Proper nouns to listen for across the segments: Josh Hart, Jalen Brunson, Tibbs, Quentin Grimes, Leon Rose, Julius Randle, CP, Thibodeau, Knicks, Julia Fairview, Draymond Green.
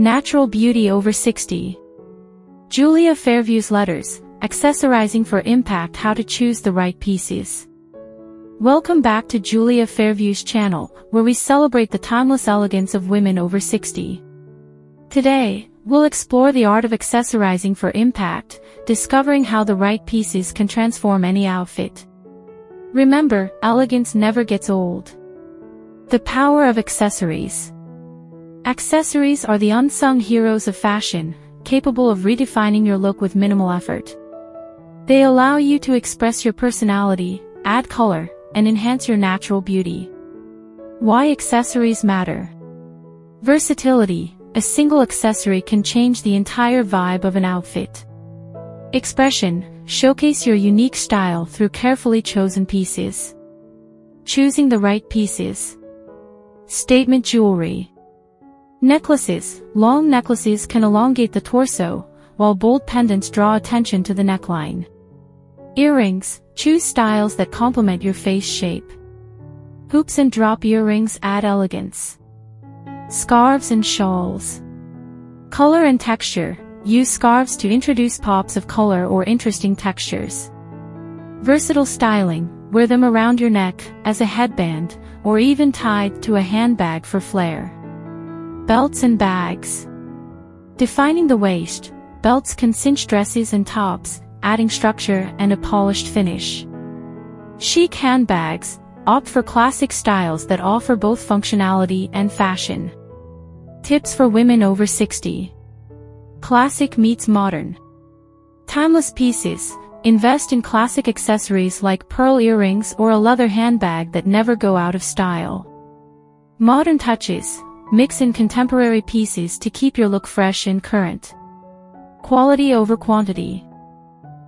Natural Beauty Over 60. Julia Fairview's Letters, Accessorizing for Impact: How to Choose the Right Pieces. Welcome back to Julia Fairview's channel, where we celebrate the timeless elegance of women over 60. Today, we'll explore the art of accessorizing for impact, discovering how the right pieces can transform any outfit. Remember, elegance never gets old. The power of accessories. Accessories are the unsung heroes of fashion, capable of redefining your look with minimal effort. They allow you to express your personality, add color, and enhance your natural beauty. Why accessories matter. Versatility. A single accessory can change the entire vibe of an outfit. Expression. Showcase your unique style through carefully chosen pieces. Choosing the right pieces. Statement jewelry. Necklaces. Long necklaces can elongate the torso, while bold pendants draw attention to the neckline. Earrings. Choose styles that complement your face shape. Hoops and drop earrings add elegance. Scarves and shawls. Color and texture. Use scarves to introduce pops of color or interesting textures. Versatile styling. Wear them around your neck, as a headband, or even tied to a handbag for flair. Belts and bags. Defining the waist, belts can cinch dresses and tops, adding structure and a polished finish. Chic handbags. Opt for classic styles that offer both functionality and fashion. Tips for women over 60. Classic meets modern. Timeless pieces. Invest in classic accessories like pearl earrings or a leather handbag that never go out of style. Modern touches. Mix in contemporary pieces to keep your look fresh and current. Quality over quantity.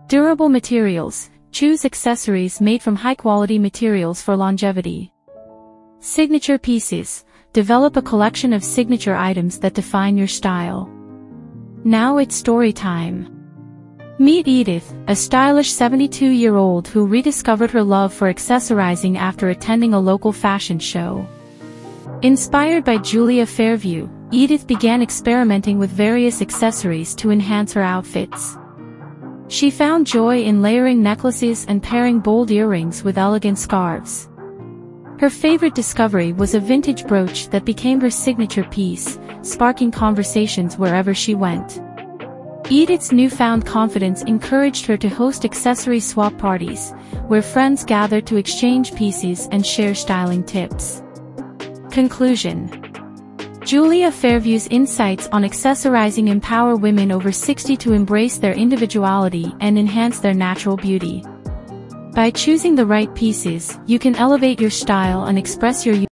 Durable materials. Choose accessories made from high-quality materials for longevity. Signature pieces. Develop a collection of signature items that define your style. Now it's story time. Meet Edith, a stylish 72-year-old who rediscovered her love for accessorizing after attending a local fashion show. Inspired by Julia Fairview, Edith began experimenting with various accessories to enhance her outfits. She found joy in layering necklaces and pairing bold earrings with elegant scarves. Her favorite discovery was a vintage brooch that became her signature piece, sparking conversations wherever she went. Edith's newfound confidence encouraged her to host accessory swap parties, where friends gathered to exchange pieces and share styling tips. Conclusion. Julia Fairview's insights on accessorizing empower women over 60 to embrace their individuality and enhance their natural beauty. By choosing the right pieces, you can elevate your style and express your